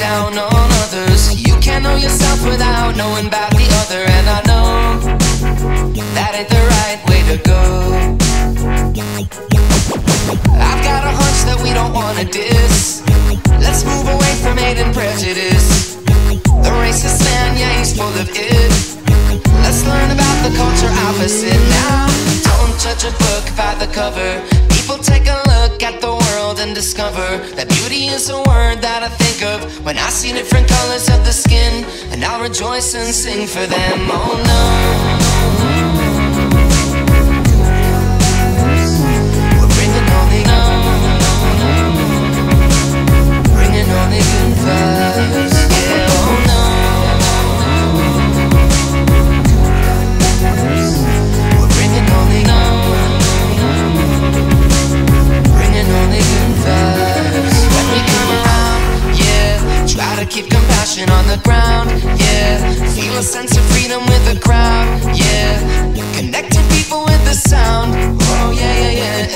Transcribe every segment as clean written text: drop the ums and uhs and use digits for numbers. down on others. You can't know yourself without knowing about the other. And I know that ain't the right way to go. I've got a hunch that we don't wanna diss. Let's move away from hate and prejudice. The racist man, yeah, he's full of it. Let's learn about the culture opposite now. Don't judge a book by the cover. People take a look at the world and discover that beauty is a word that I think of when I see different colors of the skin, and I'll rejoice and sing for them. Oh no, keep compassion on the ground, yeah. Feel a sense of freedom with the crowd, yeah. Connecting people with the sound, oh yeah.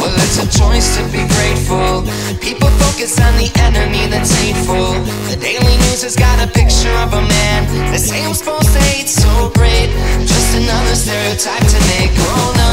Well, it's a choice to be grateful. People focus on the enemy that's hateful. The Daily News has got a picture of a man. They say I'm supposed to hate so great. Just another stereotype to make, oh no.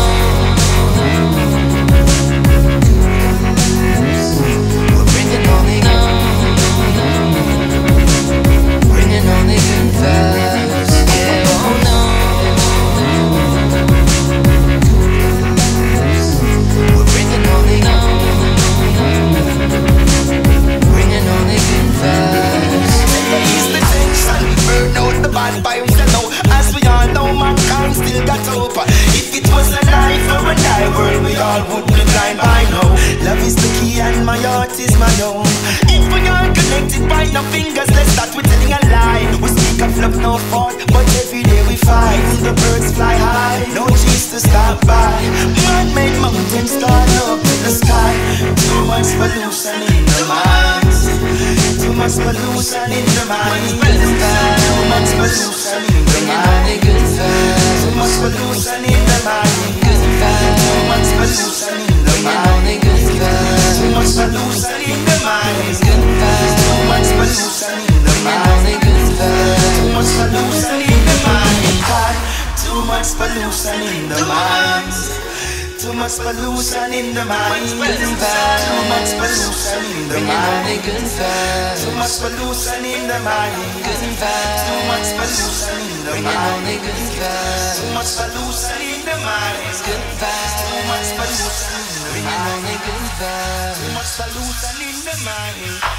By himself, as we all know, mankind still got hope. If it was a lie for a die world, we all would be blind by now. Love is the key and my heart is my own. If we are connected by no fingers, let's start with telling a lie. We speak of love, no fault, but every day we fight. The birds fly high, no chance to stop by. Man-made mountains start up in the sky. Too much pollution in the minds. Too much pollution in the minds. Too much pollution in the mind. Too much pollution in the mind. Too much pollution in the mind. Too much pollution in the mind. Too much pollution in the mind. Too much pollution in the mind. Too much pollution in the mind.